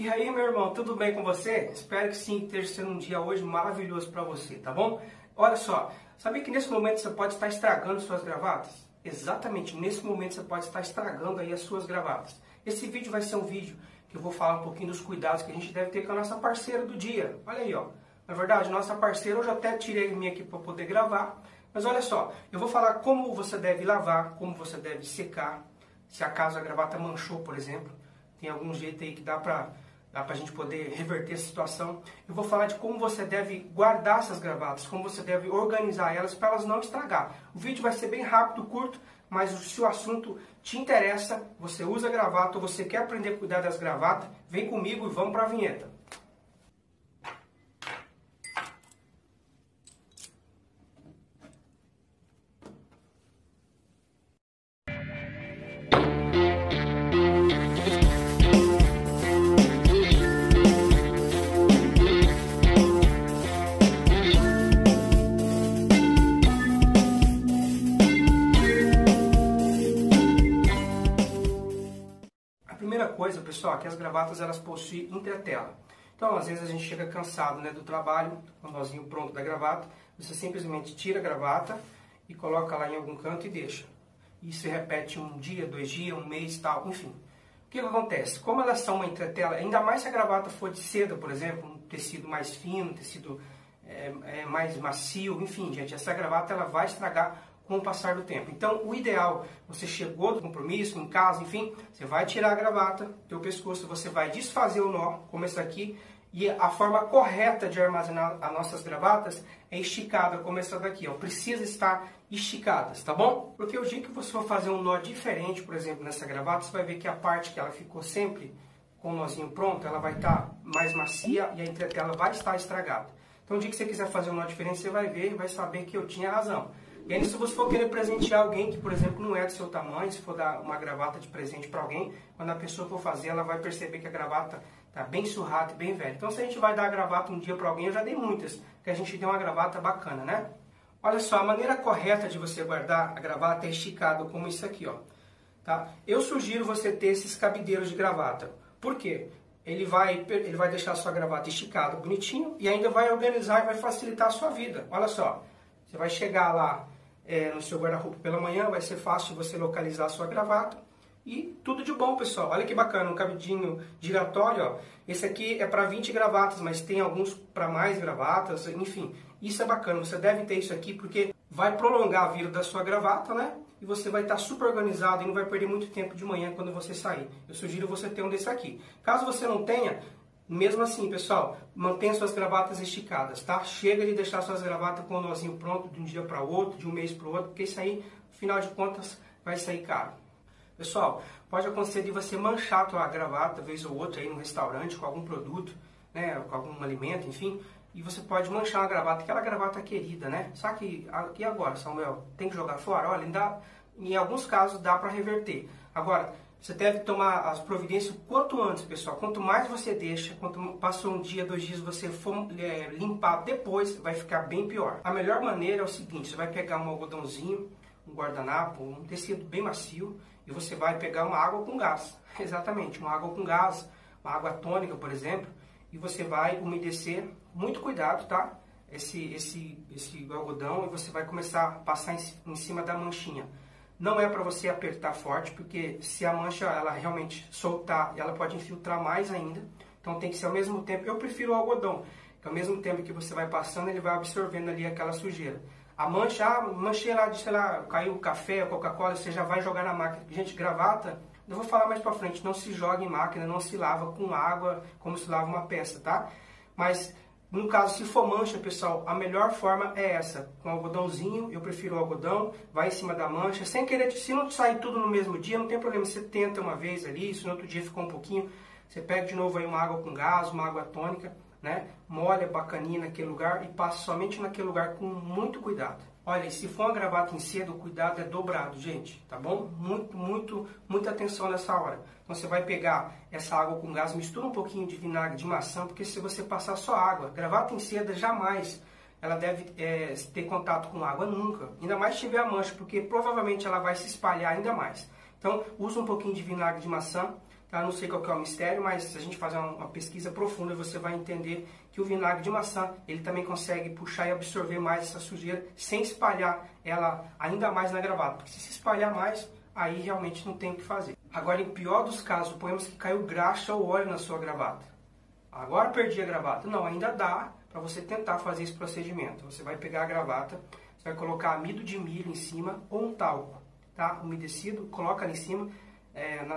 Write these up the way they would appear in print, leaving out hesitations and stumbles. E aí, meu irmão, tudo bem com você? Espero que sim, esteja sendo um dia hoje maravilhoso para você, tá bom? Olha só, sabia que nesse momento você pode estar estragando suas gravatas? Exatamente, nesse momento você pode estar estragando aí as suas gravatas. Esse vídeo vai ser um vídeo que eu vou falar um pouquinho dos cuidados que a gente deve ter com a nossa parceira do dia. Olha aí, ó. Na verdade, nossa parceira, eu já até tirei a minha aqui para poder gravar. Mas olha só, eu vou falar como você deve lavar, como você deve secar. Se acaso a gravata manchou, por exemplo, tem algum jeito aí que dá pra gente poder reverter essa situação. Eu vou falar de como você deve guardar essas gravatas, como você deve organizar elas para elas não estragar. O vídeo vai ser bem rápido, curto, mas se o assunto te interessa, você usa gravata ou você quer aprender a cuidar das gravatas, vem comigo e vamos para a vinheta. Coisa, pessoal, que as gravatas elas possuem entretela. Então, às vezes a gente chega cansado, né, do trabalho, com o nozinho pronto da gravata, você simplesmente tira a gravata e coloca lá em algum canto e deixa. Isso se repete um dia, 2 dias, um mês, tal, enfim. O que acontece? Como elas são uma entretela, ainda mais se a gravata for de seda, por exemplo, um tecido mais fino, um tecido mais macio, enfim, gente, essa gravata ela vai estragar com o passar do tempo. Então, o ideal, você chegou do compromisso, em casa, enfim, você vai tirar a gravata, teu pescoço, você vai desfazer o nó, como esse aqui, e a forma correta de armazenar as nossas gravatas é esticada, como essa daqui, ó, precisa estar esticadas, tá bom? Porque o dia que você for fazer um nó diferente, por exemplo, nessa gravata, você vai ver que a parte que ela ficou sempre com o nozinho pronto, ela vai estar mais macia e a entretela vai estar estragada. Então, o dia que você quiser fazer um nó diferente, você vai ver e vai saber que eu tinha razão. E aí, se você for querer presentear alguém que, por exemplo, não é do seu tamanho, se for dar uma gravata de presente para alguém, quando a pessoa for fazer, ela vai perceber que a gravata tá bem surrada e bem velha. Então, se a gente vai dar a gravata um dia para alguém, eu já dei muitas, que a gente deu uma gravata bacana, né? Olha só, a maneira correta de você guardar a gravata é esticada, como isso aqui, ó. Tá? Eu sugiro você ter esses cabideiros de gravata. Por quê? Ele vai deixar a sua gravata esticada, bonitinho, e ainda vai organizar e vai facilitar a sua vida. Olha só. Você vai chegar lá no seu guarda-roupa pela manhã, vai ser fácil você localizar a sua gravata. E tudo de bom, pessoal. Olha que bacana, um cabidinho giratório. Ó. Esse aqui é para 20 gravatas, mas tem alguns para mais gravatas, enfim. Isso é bacana, você deve ter isso aqui porque vai prolongar a vida da sua gravata, né? E você vai estar super organizado e não vai perder muito tempo de manhã quando você sair. Eu sugiro você ter um desse aqui. Caso você não tenha... Mesmo assim, pessoal, mantenha suas gravatas esticadas, tá? Chega de deixar suas gravatas com o nozinho pronto de um dia para o outro, de um mês para o outro, porque isso aí, afinal de contas, vai sair caro. Pessoal, pode acontecer de você manchar a tua gravata, vez ou outra, aí no restaurante, com algum produto, né? Com algum alimento, enfim. E você pode manchar a gravata, aquela gravata querida, né? Só que, e agora, Samuel? Tem que jogar fora? Olha, ainda, em alguns casos dá para reverter. Agora... Você deve tomar as providências o quanto antes, pessoal. Quanto mais você deixa, quanto passou um dia, 2 dias, você for limpar depois, vai ficar bem pior. A melhor maneira é o seguinte, você vai pegar um algodãozinho, um guardanapo, um tecido bem macio, e você vai pegar uma água com gás. Exatamente, uma água com gás, uma água tônica, por exemplo, e você vai umedecer, muito cuidado, tá? Esse algodão, e você vai começar a passar em cima da manchinha. Não é para você apertar forte, porque se a mancha ela realmente soltar, ela pode infiltrar mais ainda. Então tem que ser ao mesmo tempo, eu prefiro o algodão, que ao mesmo tempo que você vai passando, ele vai absorvendo ali aquela sujeira. A mancha, manchei lá, sei lá, caiu café, Coca-Cola, você já vai jogar na máquina. Gente, gravata, eu vou falar mais para frente, não se joga em máquina, não se lava com água, como se lava uma peça, tá? Mas... No caso, se for mancha, pessoal, a melhor forma é essa. Com algodãozinho, eu prefiro o algodão, vai em cima da mancha. Sem querer, se não sair tudo no mesmo dia, não tem problema. Você tenta uma vez ali, se no outro dia ficou um pouquinho, você pega de novo aí uma água com gás, uma água tônica, né? Molha bacaninha naquele lugar e passa somente naquele lugar com muito cuidado. Olha, e se for uma gravata em seda, o cuidado é dobrado, gente, tá bom? Muita atenção nessa hora. Então você vai pegar essa água com gás, mistura um pouquinho de vinagre de maçã, porque se você passar só água, gravata em seda jamais, ela deve ter contato com água nunca. Ainda mais se tiver a mancha, porque provavelmente ela vai se espalhar ainda mais. Então usa um pouquinho de vinagre de maçã, Tá? Não sei qual que é o mistério, mas se a gente fazer uma pesquisa profunda, você vai entender que o vinagre de maçã, ele também consegue puxar e absorver mais essa sujeira sem espalhar ela ainda mais na gravata. Porque se espalhar mais, aí realmente não tem o que fazer. Agora, em pior dos casos, ponhamos que caiu graxa ou óleo na sua gravata. Agora perdi a gravata. Não, ainda dá para você tentar fazer esse procedimento. Você vai pegar a gravata, você vai colocar amido de milho em cima ou um talco, tá? Umedecido, coloca ali em cima,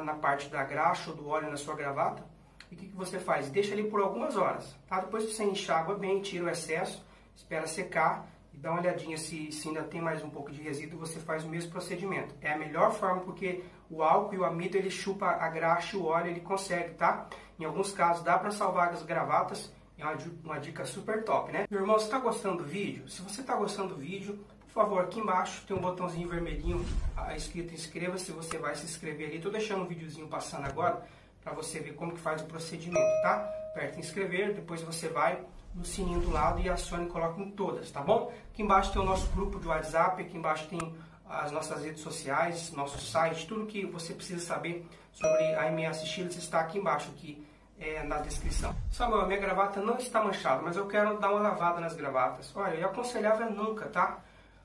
na parte da graxa ou do óleo na sua gravata. E o que você faz? Deixa ali por algumas horas, tá? Depois você enxágua bem, tira o excesso, espera secar e dá uma olhadinha se ainda tem mais um pouco de resíduo. Você faz o mesmo procedimento. É a melhor forma porque o álcool e o amido, ele chupa a graxa e o óleo, ele consegue, tá? Em alguns casos dá para salvar as gravatas. É uma dica super top, né? Meu irmão, você está gostando do vídeo? Se você está gostando do vídeo, por favor, aqui embaixo tem um botãozinho vermelhinho escrito inscreva-se, você vai se inscrever ali. Estou deixando um videozinho passando agora para você ver como que faz o procedimento, tá? Aperta em inscrever, depois você vai no sininho do lado e aciona e coloca em todas, tá bom? Aqui embaixo tem o nosso grupo de WhatsApp, aqui embaixo tem as nossas redes sociais, nosso site, tudo que você precisa saber sobre a MS Stilos está aqui embaixo, aqui na descrição. Samuel, minha gravata não está manchada, mas eu quero dar uma lavada nas gravatas. Olha, eu aconselhava nunca, tá?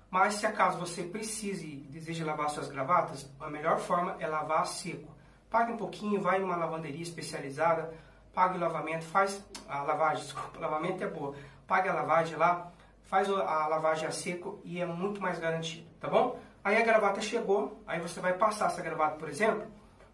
Mas se acaso você precise e deseja lavar suas gravatas, a melhor forma é lavar a seco. Pague um pouquinho, vai numa lavanderia especializada, pague o lavamento, faz a lavagem, desculpa, lavamento é boa. Pague a lavagem lá, faz a lavagem a seco e é muito mais garantido, tá bom? Aí a gravata chegou, aí você vai passar essa gravata, por exemplo,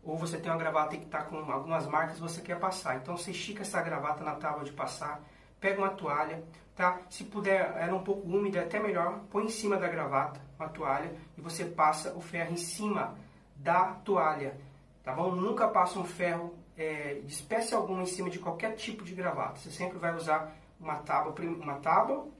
ou você tem uma gravata que está com algumas marcas, você quer passar. Então você estica essa gravata na tábua de passar, pega uma toalha, tá? Se puder, ela um pouco úmida, até melhor, põe em cima da gravata uma toalha e você passa o ferro em cima da toalha, tá bom? Nunca passa um ferro de espécie alguma em cima de qualquer tipo de gravata. Você sempre vai usar uma tábua,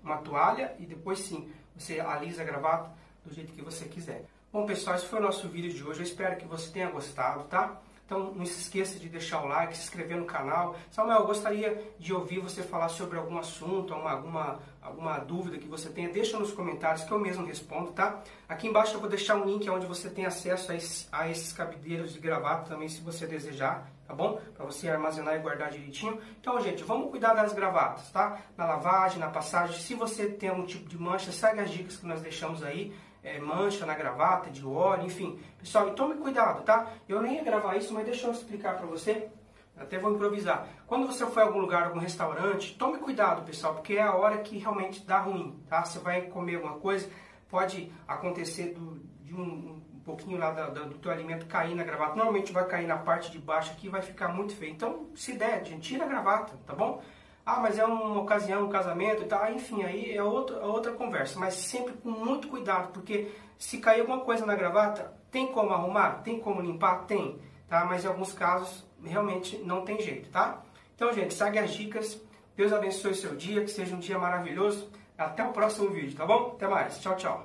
uma toalha e depois sim, você alisa a gravata do jeito que você quiser. Bom pessoal, esse foi o nosso vídeo de hoje, eu espero que você tenha gostado, tá? Então não se esqueça de deixar o like, se inscrever no canal. Samuel, eu gostaria de ouvir você falar sobre algum assunto, alguma dúvida que você tenha, deixa nos comentários que eu mesmo respondo, tá? Aqui embaixo eu vou deixar um link onde você tem acesso a esses cabideiros de gravata também, se você desejar, tá bom? Para você armazenar e guardar direitinho. Então, gente, vamos cuidar das gravatas, tá? Na lavagem, na passagem, se você tem algum tipo de mancha, segue as dicas que nós deixamos aí. Mancha na gravata, de óleo, enfim. Pessoal, e tome cuidado, tá? Eu nem ia gravar isso, mas deixa eu explicar pra você. Até vou improvisar. Quando você for a algum lugar, algum restaurante, tome cuidado, pessoal, porque é a hora que realmente dá ruim, tá? Você vai comer alguma coisa, pode acontecer de um pouquinho lá do teu alimento cair na gravata. Normalmente vai cair na parte de baixo aqui e vai ficar muito feio. Então, se der, gente, tira a gravata, tá bom? Ah, mas é uma ocasião, um casamento e tal, enfim, aí é outra conversa, mas sempre com muito cuidado, porque se cair alguma coisa na gravata, tem como arrumar? Tem como limpar? Tem, tá? Mas em alguns casos, realmente não tem jeito, tá? Então, gente, segue as dicas, Deus abençoe seu dia, que seja um dia maravilhoso, até o próximo vídeo, tá bom? Até mais, tchau, tchau!